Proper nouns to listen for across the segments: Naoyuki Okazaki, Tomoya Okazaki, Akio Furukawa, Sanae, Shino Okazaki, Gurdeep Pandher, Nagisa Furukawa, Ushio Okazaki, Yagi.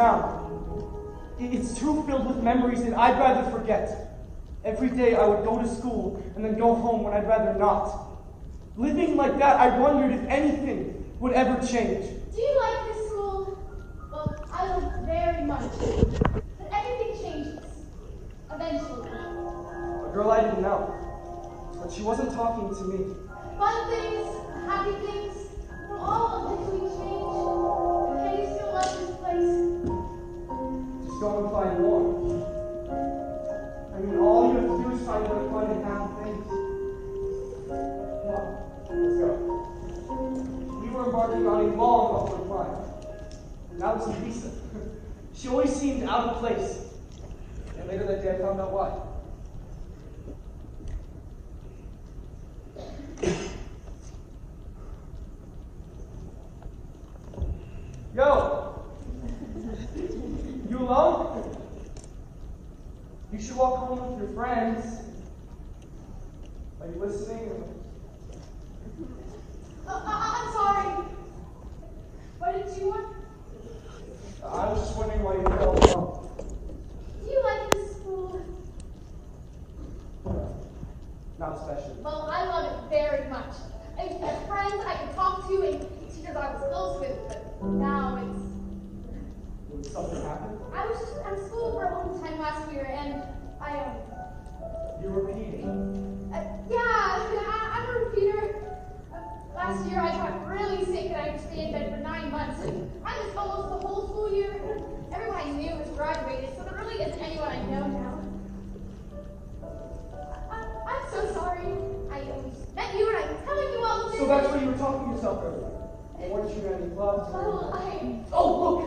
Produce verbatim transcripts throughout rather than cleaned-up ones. now. It's too filled with memories that I'd rather forget. Every day I would go to school and then go home when I'd rather not. Living like that, I wondered if anything would ever change. Do you like this school? Well, I love it very much. But everything changes. Eventually. A girl I didn't know. But she wasn't talking to me. Fun things, happy things, from all of this we change. And can you still love this place? Just go and find more. I mean, all you have to do is find more fun and happy things. Let's go. We were embarking on a long upward climb. And that was Nagisa. She always seemed out of place. And later that day I found out why. Yo! You alone? You should walk home with your friends. Are you listening? Uh, I'm sorry. What did you want? Uh, I was just wondering why you fell alone. Do you like this school? Not especially. Well, I love it very much. I used to have friends I could talk to and teachers I was close with, but now it's... Did something happen? I was just at school for a long time last year, and I... Um... You're repeating. Uh, yeah, I, I'm a repeater. Last year, I got really sick and I had to stay in bed for nine months. I missed almost the whole school year. Everyone I knew was graduated, so there really isn't anyone I know now. I, I'm so sorry. I met you and I was telling you all the things. So that's why you were talking to yourself earlier. Weren't you any love? Oh, I... Oh, look!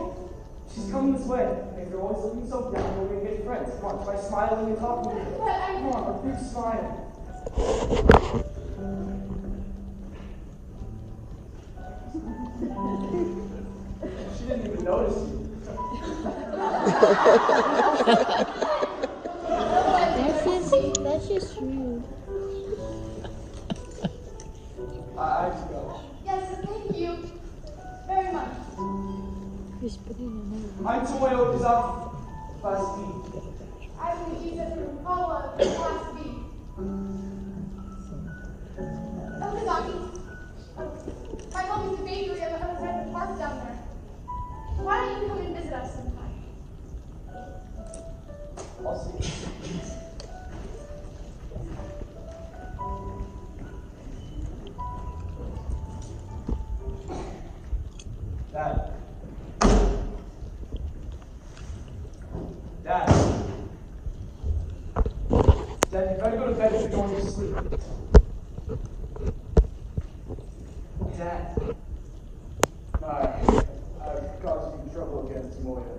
She's coming this way. And you're always looking so down, we're going to get friends. Come on, try smiling and talking to her. Come on, a big smile. She didn't even notice you. that's, just, that's just rude. I, I have to go. Yes, thank you very much. I'm Tomoya Okazaki, Class B. I'm Nagisa Furukawa, Class B. Okazaki. My home is the bakery of the Hudson Park down there. Why don't you come and visit us sometime? I'll see you. Dad. Dad. Dad, you better go to bed if you're going to sleep. Dad. Alright, I've caused some trouble against Moya.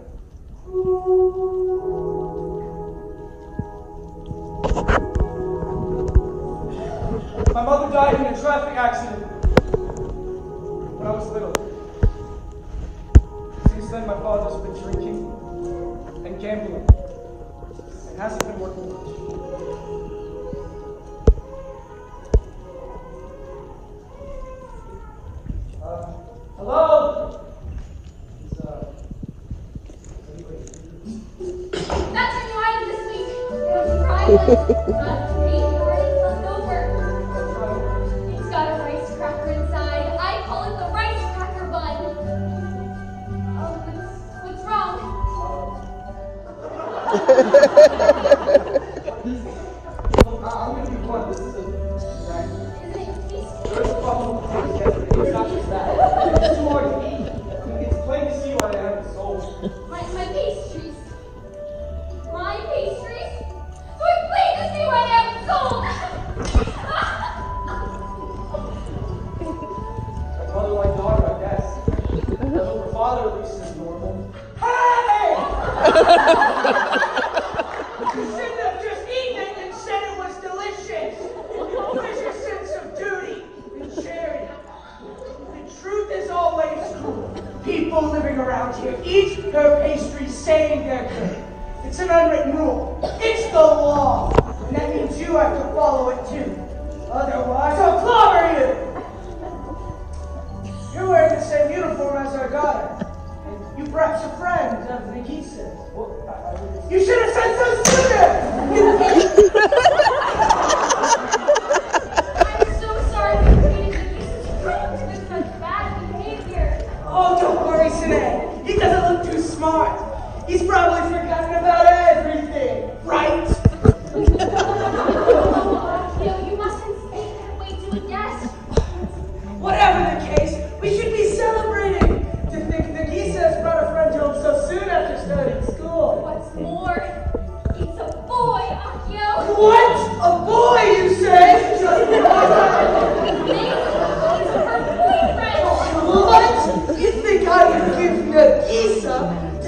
My mother died in a traffic accident when I was little. Since then, my father's been drinking and gambling. It hasn't been working much. Uh, hello? Is, uh, anyway. That's a new item this week. It was Friday. Got to eat rice left over. It's got a rice cracker inside. I call it the rice cracker bun. Oh, what's, what's wrong? uh, I'm going to do one. This is a... Right. There's a problem with this. It's not just that. It's too hard to eat. It's plain to see why they haven't sold. My, my pastries. My pastries? They're plain to see why they haven't sold. My mother like daughter, I guess. Although her father at least is normal. Hey! People living around here eat their pastries saying they're good. It's an unwritten rule. It's the law. And that means you have to follow it too. Otherwise, I'll clobber you! You're wearing the same uniform as our daughter. And you perhaps a friend of Nagisa's. You should have said so sooner! I'm so sorry for treating Nagisa's friend with such bad behavior. Oh, don't worry, Sanae. He doesn't look too smart. He's probably forgotten about everything, right? Oh, no, you mustn't say that way to a guest. Whatever the case, we should be celebrating. To think Nagisa has brought a friend home so soon after starting school. What's more, it's a boy, Akio. What? A boy, you say? Maybe he's her boyfriend. What? You think I would give Nagisa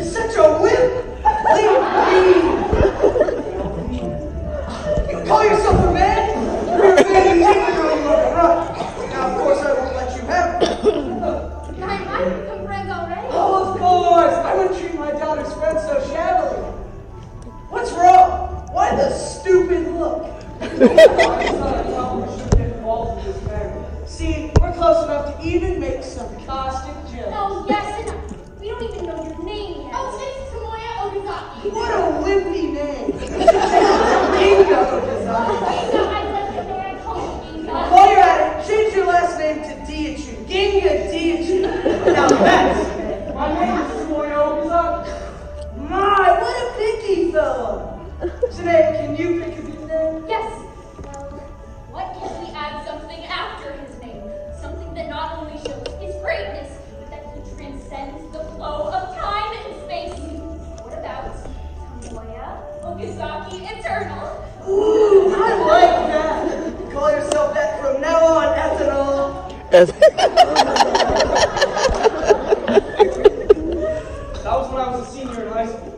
such a whip? Leave me! You call yourself a man? You're a man who's Now, of course, I won't let you have it. I might become friends already. Oh, of course! I wouldn't treat my daughter's friends so shabbily. What's wrong? Why the stupid look? See, we're close enough to even make some caustic jokes. No, yes, enough. We don't even know your name yet. Oh, it's Tomoya Okazaki. What a wimpy name. Inga Okazaki. Inga, I like the name I call you Inga. While you're at it, change your last name to Diachu. Ginga Diachu. Now that's my name is Tomoya Okazaki. My, what a picky fellow. Today, can you pick a new name? Yes. Well, what can we add something after his name? Something that not only shows his greatness, transcends the flow of time and space. What about Tomoya Okazaki Eternal? Ooh, I like that. Call yourself that from now on, Ethanol. That was when I was a senior in high school.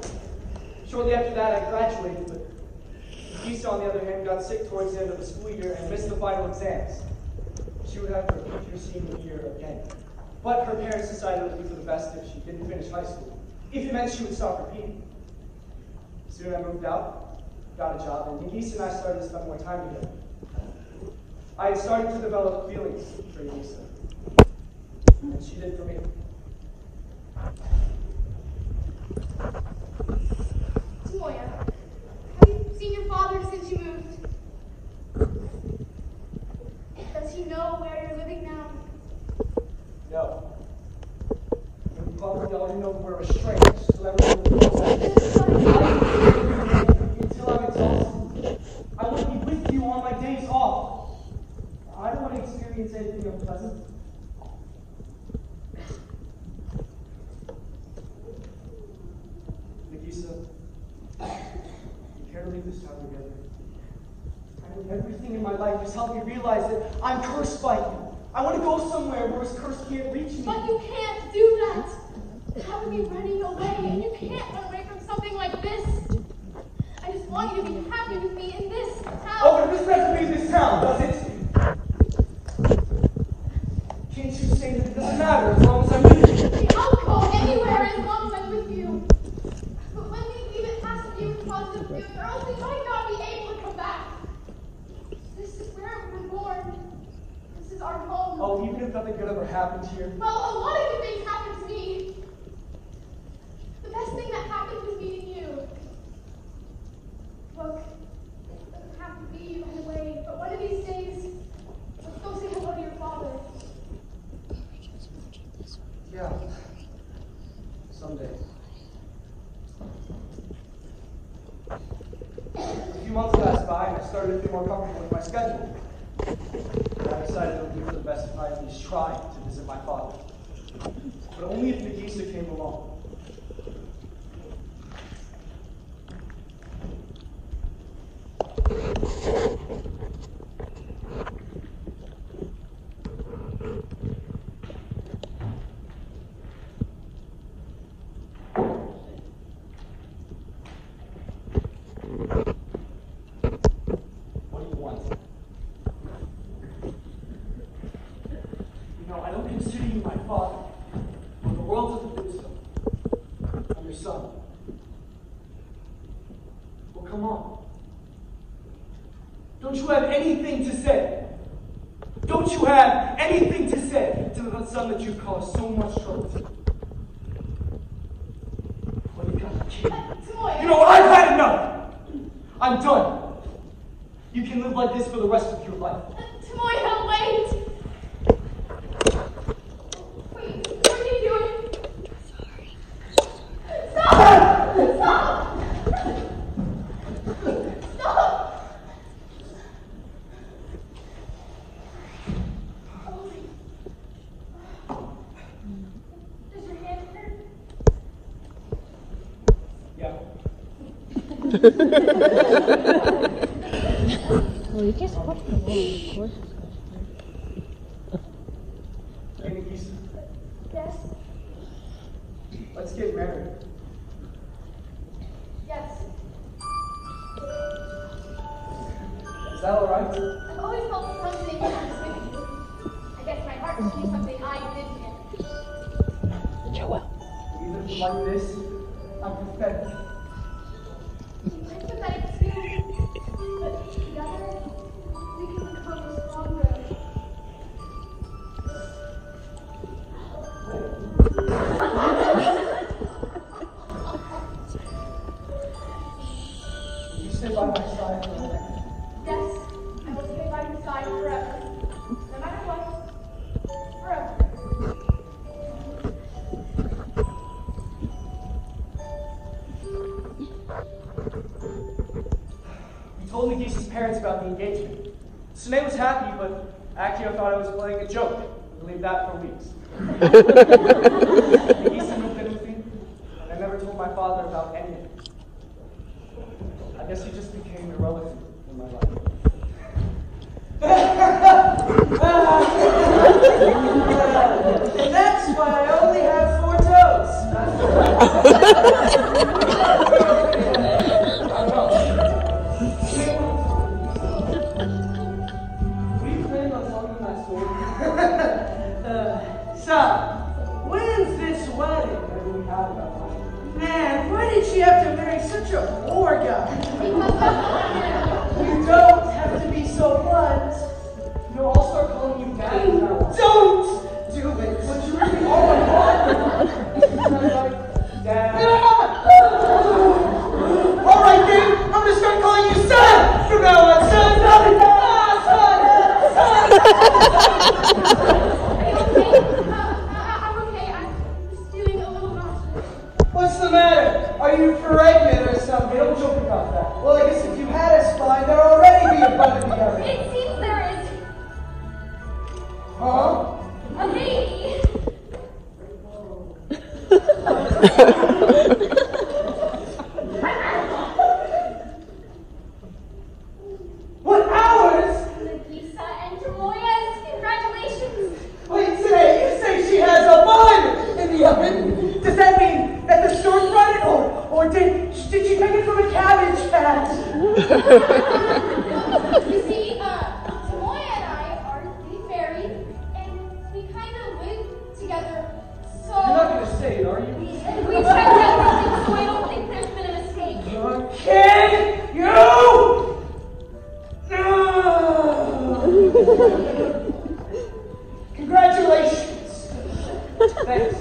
Shortly after that, I graduated, but Lisa, on the other hand, got sick towards the end of the school year and missed the final exams. She would have to repeat her senior year again. But her parents decided it would be for the best if she didn't finish high school, if it meant she would stop repeating. Soon I moved out, got a job, and Nagisa and I started to spend more time together. I had started to develop feelings for Nagisa, and she did for me. Tomoya, have you seen your father since you moved? Does he know where you're living now? No. You probably already know we're estranged, so everyone will know that. Until I'm exhausted, I want to be with you on my days off. I don't want to experience anything unpleasant. Nagisa, you care to leave this time together? I mean, everything in my life has helped me realize that I'm cursed by you. I want to go somewhere where his curse can't reach me. But you can't do that. How are you running away? And you can't run away from something like this. I just want you to be happy with me in this town. Oh, but this doesn't mean this town, does it? Can't you say that it doesn't matter as long as I'm with you? I'll go anywhere as long as I'm with you. But when we leave, it has to be with positive feelings, or else we might not be able to come back. This is where we were born. Our home. Oh, even if nothing good ever happened here? Well, a lot of good things happened to me. The best thing that happened was meeting you. Look, it doesn't have to be in a way, but one of these days, let's go say hello to your father. Yeah. Someday. A few months passed by, and I started to feel more comfortable with my schedule. I decided it would be for the best if I at least tried to visit my father. But only if Nagisa came along. That you caused so much trouble. You know, I've had enough. I'm done. You can live like this for the rest of your life. Tomoya, wait. Wait, what are you doing? Sorry. Stop! Stop! Stop! Does your hand hurt? Yeah. Well, you guess what the course is good. Hey, Nagisa. Yes? Let's get married. Yes. Is that alright? I've always felt something with you. I guess my heart was doing something I didn't. Joel. You look like this. I'm pathetic. I'm pathetic too. But together, we can become a strong road. Will you stay by my side forever? Yes, I will stay by your side forever. No matter what, forever. I told Nagisa's parents about the engagement. Sanae was happy, but Akio thought I was playing a joke. I believed that for weeks. Nagisa moved in with me, and I never told my father about any of it. I guess he just became irrelevant in my life. And that's why I only have four toes. I don't know. uh, so, when's this wedding? Man, why did she have to marry such a poor guy? You don't have to be so blunt. You know, I'll start calling you Maddie now. Don't do it. But you really all I want. Like, Dad. All right, then. I'm going to start calling you son. From now on, son. Daddy, Are you okay? Uh, I, I'm okay. I'm just feeling a little nauseous. What's the matter? Are you pregnant or something? Don't joke about that. Well, I guess if you had a spine, there'd already be a butt in the oven. It seems there is. Huh? A baby. What hours? Nagisa and Tomoya. Does that mean that the stork brought it, or, or did, did she take it from a cabbage patch? You see, uh, Tomoya and I are getting married, and we kind of live together, so... You're not going to say it, are you? We, we checked everything, so I don't think there's been a mistake. You're kidding! You! No! Congratulations! Thanks.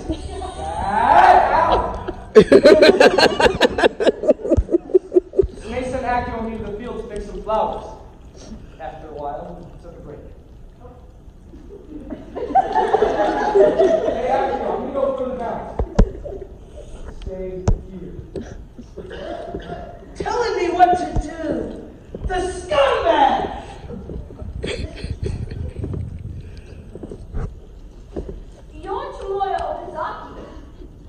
Mason and Akio needed the field to pick some flowers. After a while, we took a break. Hey Akio, I'm gonna go through the mountain. Stay here. Telling me what to do! The scumbag! You're Tomoya Okazaki,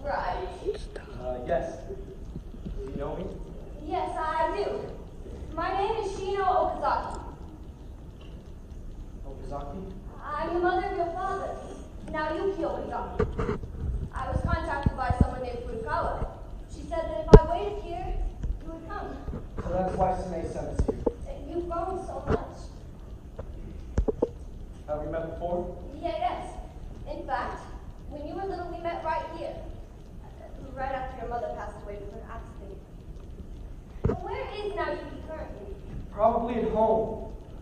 right? Uh, yes. Do you know me? Yes, I do. My name is Shino Okazaki. Okazaki? I'm the mother of your father, Naoyuki Okazaki. I was contacted by someone named Furukawa. She said that if I waited here, you would come. So that's why Sanae sent us here. You've grown so much. Have we met before? Yeah, yes. In fact, when you were little, we met right here. Right after your mother passed away from an accident. Where is Naoyuki currently? Probably at home,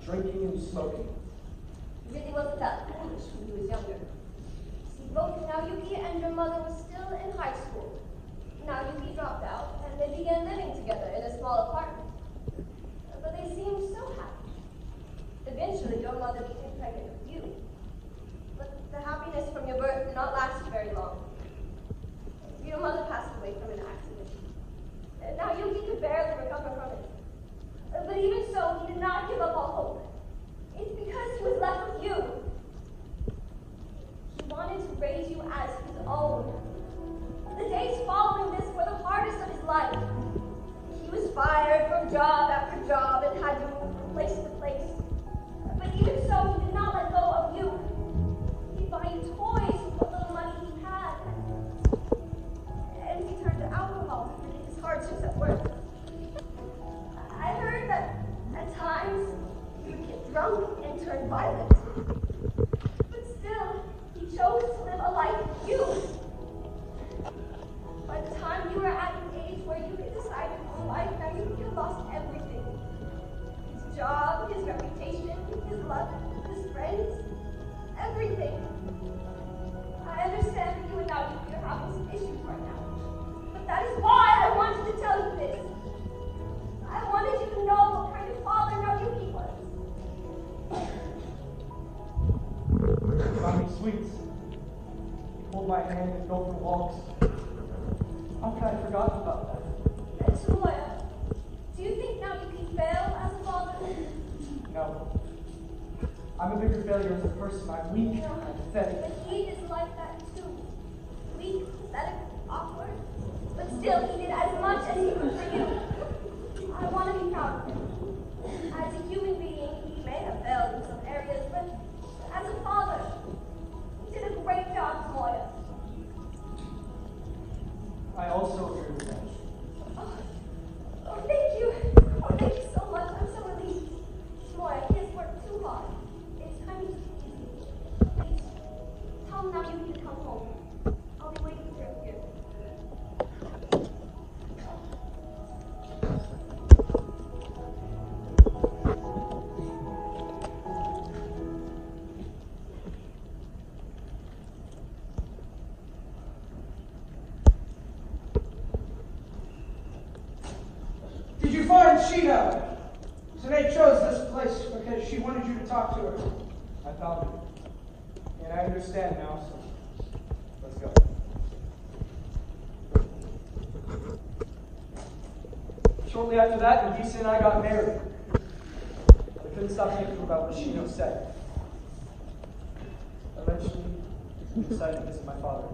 drinking and smoking. It really wasn't that foolish when he was younger. See, both Naoyuki and your mother were still in high school. Nagisa dropped out, and they began living together in a small apartment. But they seemed so happy. Eventually, your mother became pregnant with you. But the happiness from your birth did not last very long. Your mother passed away from an accident. Now Yuki could barely recover from it. But even so, he did not give up all hope. It's because he was left with you. He wanted to raise you as his own. The days following this were the hardest of his life. He was fired from job after job and had to move from place to place. But even so, he did not let go of you. He'd buy you toys with the little money he had. And he turned to alcohol to forget his hardships at work. I heard that at times he would get drunk and turn violent. But still, he chose to live a life with you. By the time you were at an age where you could decide your own life, now you had lost everything. His job, his reputation, his love, his friends, everything. I understand that you and Nagisa are having issues right now. But that is why I wanted to tell you this. I wanted you to know what kind of father Nagisa was. Mommy sweets. Hold my hand and go for walks. How could I forget about that? And Tomoya, do you think Nagisa failed as a father? No. I'm a bigger failure as a person. I'm weak. No, I'm pathetic. But he is like that too. Weak, pathetic, awkward. But still, he did as much as he could for you. I want to be proud of him. As a human being, he may have failed in some areas, but as a father, he did a great job, Tomoya. I also agree with that. Oh, oh, thank you. Oh, thank you so much. I'm so relieved. Tomoya, he has worked too hard. It's time to take it easy. Please, tell him now you need to come home. I'll be waiting for him here. Sanae chose this place because she wanted you to talk to her. I found it. And I understand now, so let's go. Shortly after that, Nagisa and I got married. I couldn't stop thinking about what Shino said. Eventually, we decided to visit my father.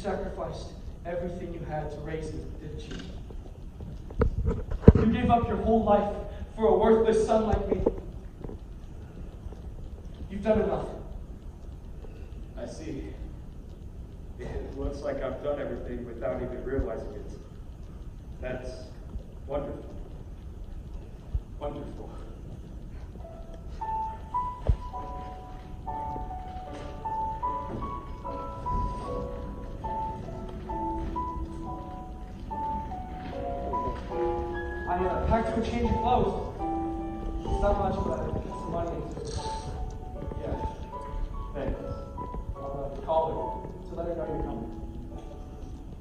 Sacrificed everything you had to raise me, didn't you? You gave up your whole life for a worthless son like me. You You've done enough. I see. It looks like I've done everything without even realizing it. That's wonderful. Wonderful. I uh, packed for change of clothes. It's not much, but I put some money into it. Yeah. Thanks. I'll uh, call her to let her know you're coming.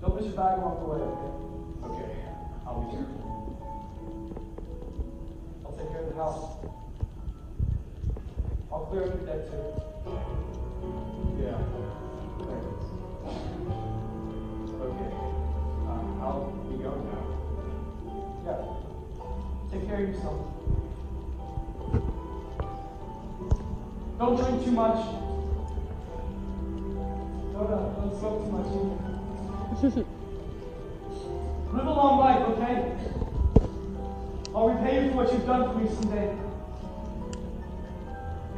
Don't miss your bag along the way, okay? Okay. I'll be here. I'll take care of the house. I'll clear up your deck too. Yeah. Thanks. Okay. Um, I'll be going now. Yeah. Take care of yourself. Don't drink too much. Don't, uh, don't smoke too much either. Live a long life, okay? I'll repay you for what you've done for me someday.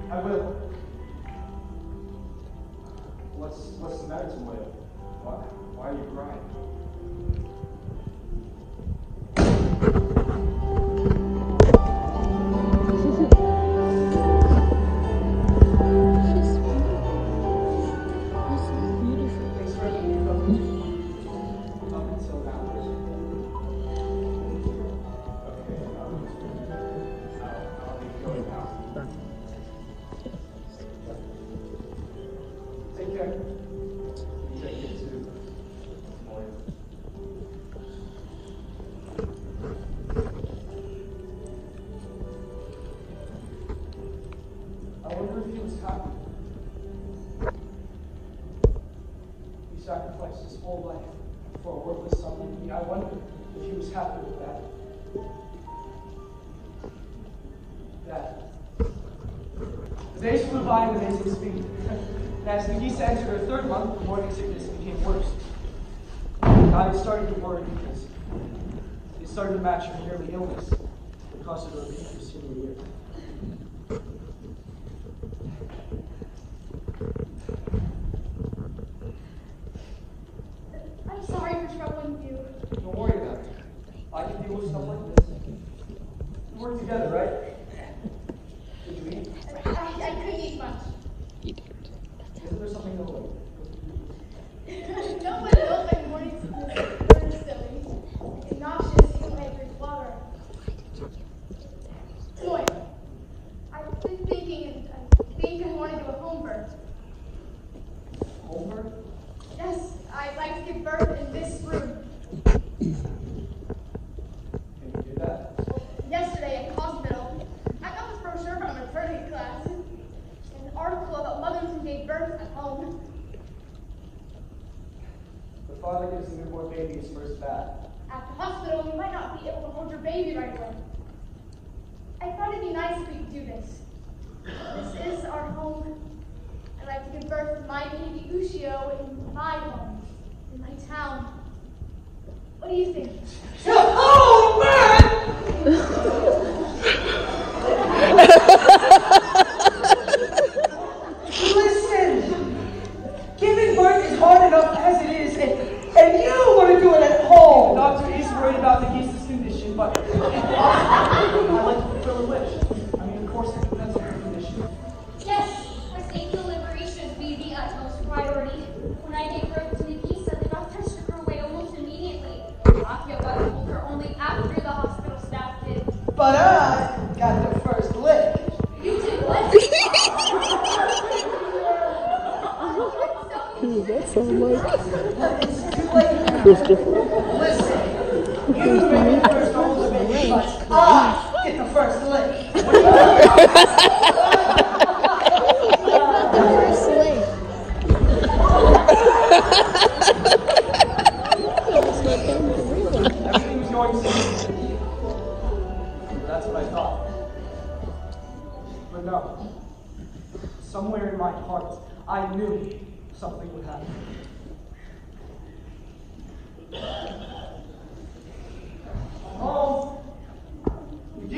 I will. What's, what's the matter with you? Why, why are you crying?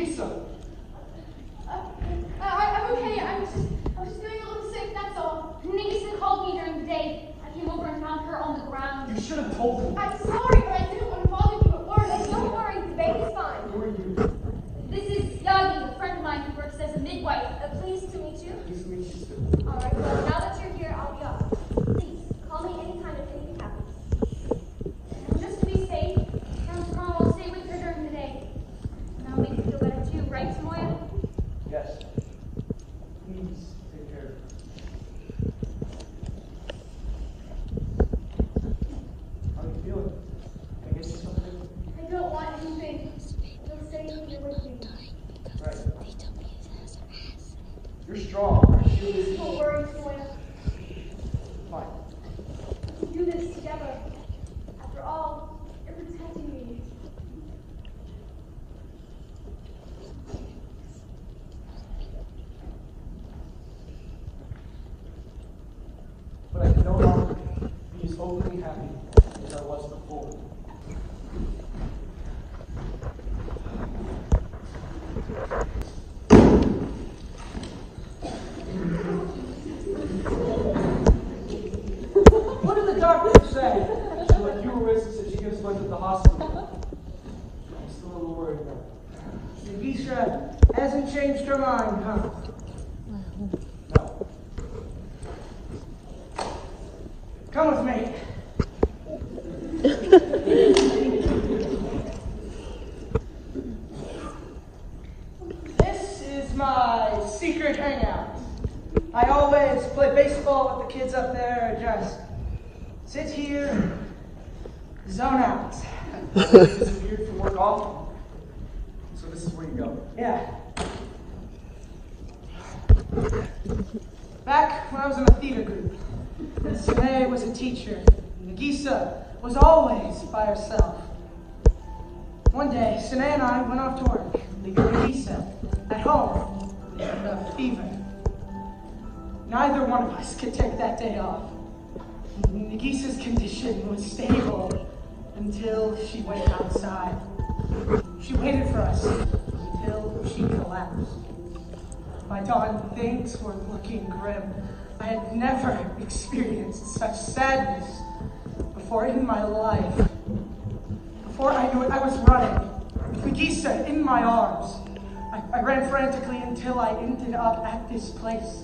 Nagisa. Uh, I, I'm okay. I was just, I was just doing cold. I'm sorry, but I didn't want to bother you at work. And don't worry, the baby's fine. Who are you? This is Yagi, a friend of mine who works as a midwife. Uh, pleased to meet you. Pleased to meet you, too. All right, well, now that you're here, I'll be off. Please, call me anytime if anything happens. Just to be safe, Count Mom will stay with her during the day. And I'll make you feel better, too. Right, Tomoya? Yes. Please take care of her. You're strong. Please don't worry, Tomoya. Fine. We can do this together. After all, you're protecting me. But I can no longer be as openly happy as I was before. Nagisa hasn't changed her mind, huh? No. Come with me. This is my secret hangout. I always play baseball with the kids up there and just sit here, zone out. Disappeared from work often. So this is where you go. Yeah. Back when I was in a theater group, Sanae was a teacher. Nagisa was always by herself. One day, Sanae and I went off to work, leaving Nagisa at home with a fever. Neither one of us could take that day off. Nagisa's condition was stable until she went outside. She waited for us until she collapsed. By dawn, things were looking grim. I had never experienced such sadness before in my life. Before I knew it, I was running, Nagisa in my arms. I, I ran frantically until I ended up at this place.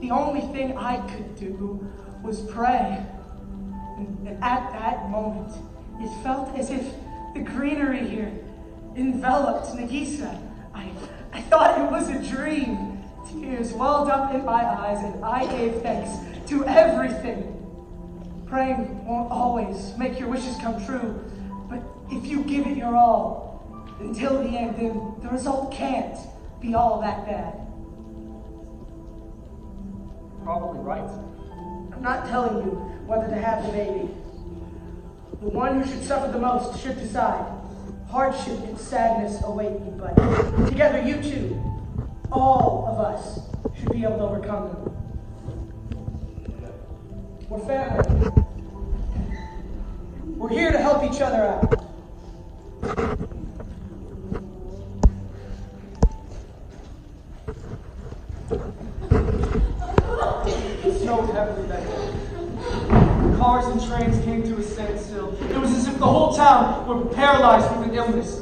The only thing I could do was pray. And, and at that moment, it felt as if the greenery here enveloped Nagisa. I, I thought it was a dream. Tears welled up in my eyes, and I gave thanks to everything. Praying won't always make your wishes come true, but if you give it your all until the end, then the result can't be all that bad. Probably right. I'm not telling you whether to have the baby. The one who should suffer the most should decide. Hardship and sadness await you, but together you two, all of us, should be able to overcome them. We're family. We're here to help each other out. It snowed heavily that day. Cars and trains came to a standstill. It was as if the whole town were paralyzed with an illness.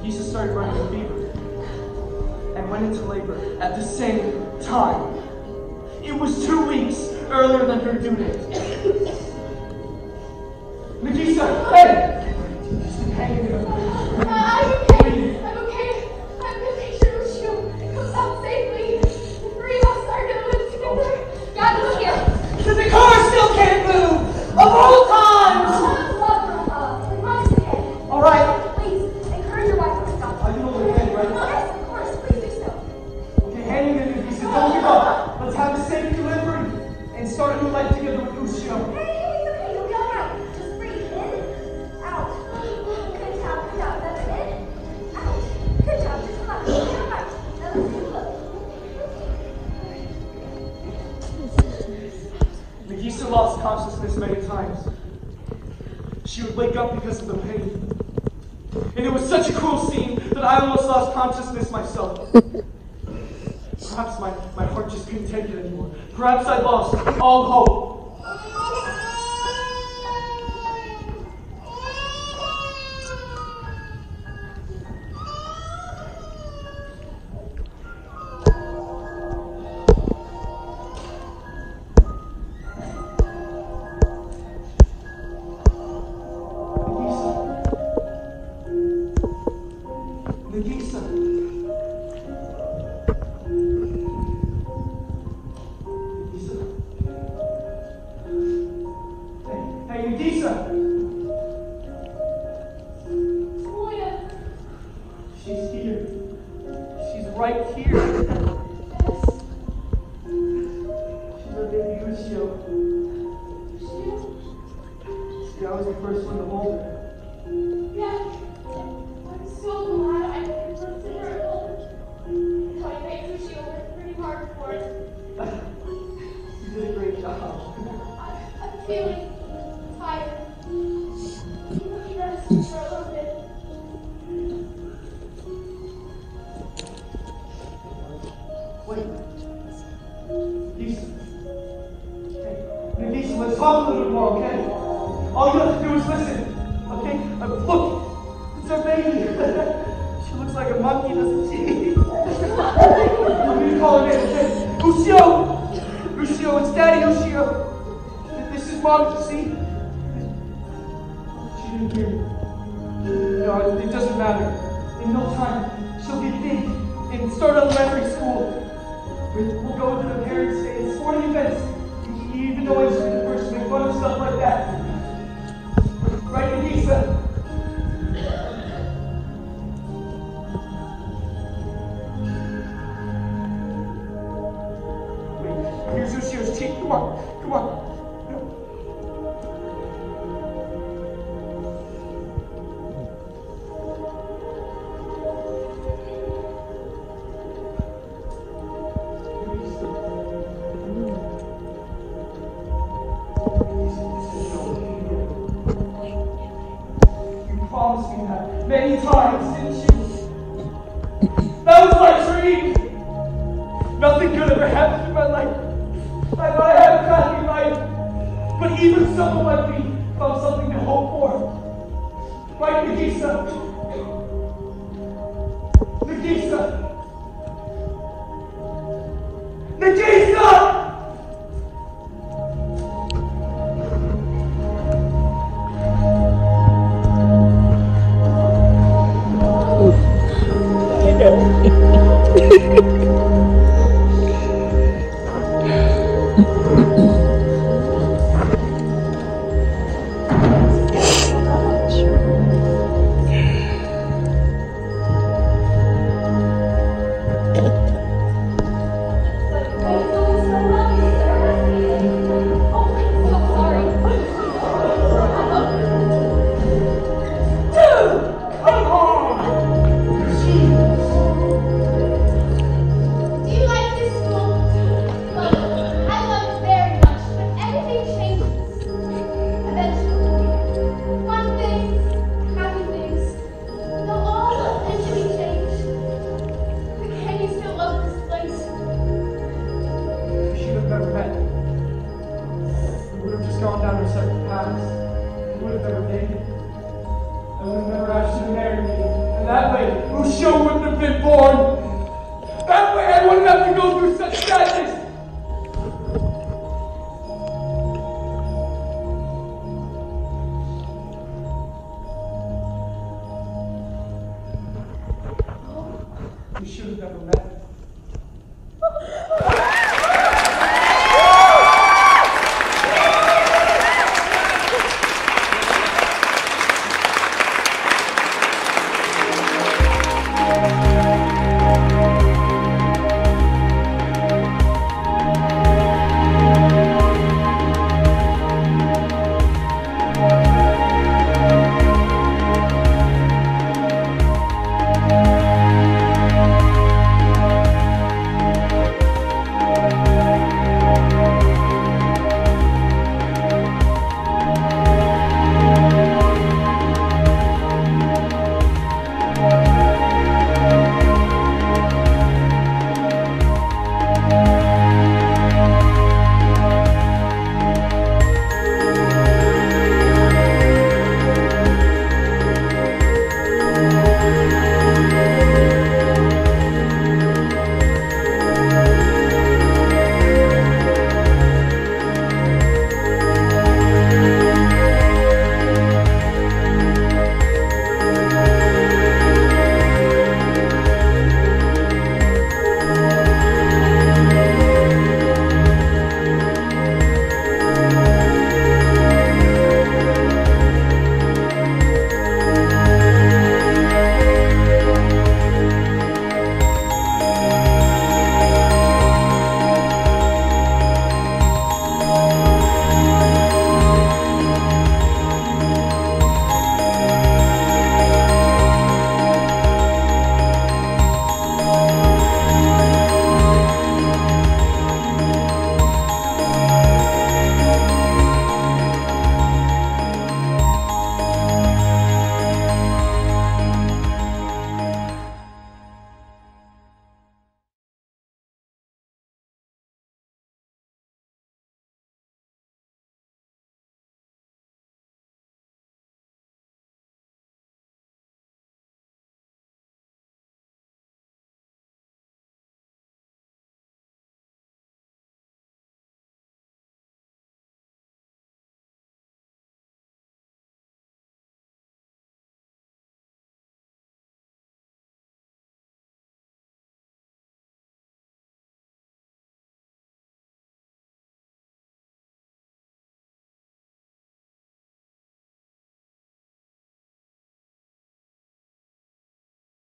Nagisa started running with fever and went into labor at the same time. It was two weeks earlier than her due date. Nagisa, hey! Hang in there. I'm okay. I'm okay. I'm the patient with you. It comes out safely. The three of us are going to live together. God will heal. Because the car still can't move. Of all times! All right. Please, encourage your wife to stop. Are you okay, right? Yes, of course. Please do so. Okay, hang in there, Nagisa. Don't give up. Let's have a safe delivery and start a new life together with Lucio. Hey, it's okay. You'll be all right. Just breathe in, out. Good job, good job. That's it. Out. Good job. Just relax. You'll be all right. Now let's take a look. Nagisa lost consciousness many times. She would wake up because of the pain. And it was such a cruel scene that I almost lost consciousness myself. Perhaps my, my heart just couldn't take it anymore. Perhaps I lost all hope. Nagisa! Tomoya! She's here. She's right here. Yes. She's our baby Ushio. Ushio? See, I was the first one to hold her. Yeah. I'm so glad I could first to her hold. My baby Ushio worked pretty hard for it. You did a great job. I, I'm feeling tired. Can you rest for a little bit? Wait. Nagisa. Hey, Nagisa, let's talk a little bit more, okay? All you have to do is listen, okay? Uh, look, it's our baby. She looks like a monkey, doesn't she? I'm going to call her in, okay? Ushio! Ushio, it's Daddy Ushio. This is Mom, see? She didn't hear me. No, it doesn't matter. In no time, she'll get big and start elementary school. We'll go to the parents' day and sporting events. Even though I should be the first to make fun of stuff like that. Right, Nagisa? Here's Ushio's cheek. Come on, come on. You promised me that many times, didn't you? That was my dream. Nothing good ever happened in my life. I thought I had a crappy life, but even someone like me found something to hope for. Right, Nagisa? Nagisa! Nagisa! We should have never met.